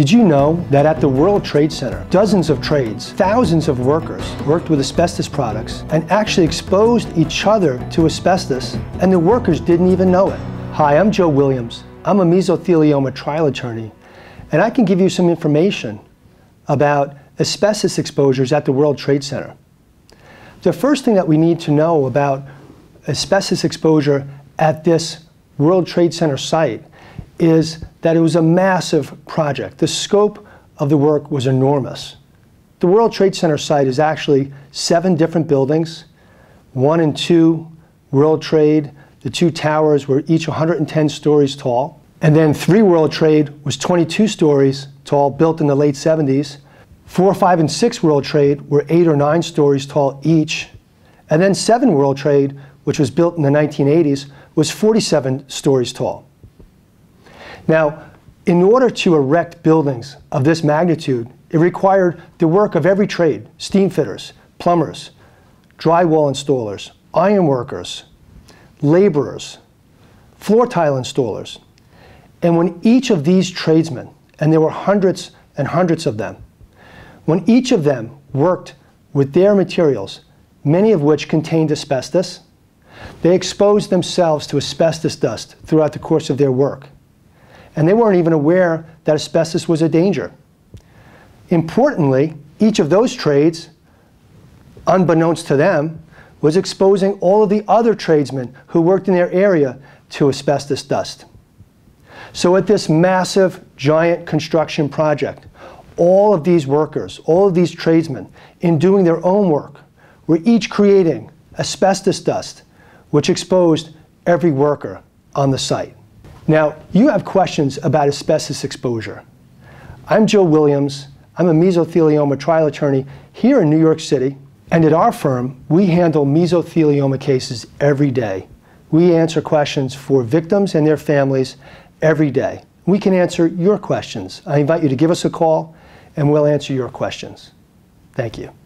Did you know that at the World Trade Center, dozens of trades, thousands of workers worked with asbestos products and actually exposed each other to asbestos, and the workers didn't even know it? Hi, I'm Joe Williams. I'm a mesothelioma trial attorney, and I can give you some information about asbestos exposures at the World Trade Center. The first thing that we need to know about asbestos exposure at this World Trade Center site is that it was a massive project. The scope of the work was enormous. The World Trade Center site is actually 7 different buildings, 1 and 2 World Trade. The 2 towers were each 110 stories tall. And then 3 World Trade was 22 stories tall, built in the late 70s. 4, 5, and 6 World Trade were 8 or 9 stories tall each. And then 7 World Trade, which was built in the 1980s, was 47 stories tall. Now, in order to erect buildings of this magnitude, it required the work of every trade: steam fitters, plumbers, drywall installers, iron workers, laborers, floor tile installers. And when each of these tradesmen, and there were hundreds and hundreds of them, when each of them worked with their materials, many of which contained asbestos, they exposed themselves to asbestos dust throughout the course of their work. And they weren't even aware that asbestos was a danger. Importantly, each of those trades, unbeknownst to them, was exposing all of the other tradesmen who worked in their area to asbestos dust. So at this massive, giant construction project, all of these workers, all of these tradesmen, in doing their own work, were each creating asbestos dust, which exposed every worker on the site. Now, you have questions about asbestos exposure. I'm Joe Williams. I'm a mesothelioma trial attorney here in New York City. And at our firm, we handle mesothelioma cases every day. We answer questions for victims and their families every day. We can answer your questions. I invite you to give us a call, and we'll answer your questions. Thank you.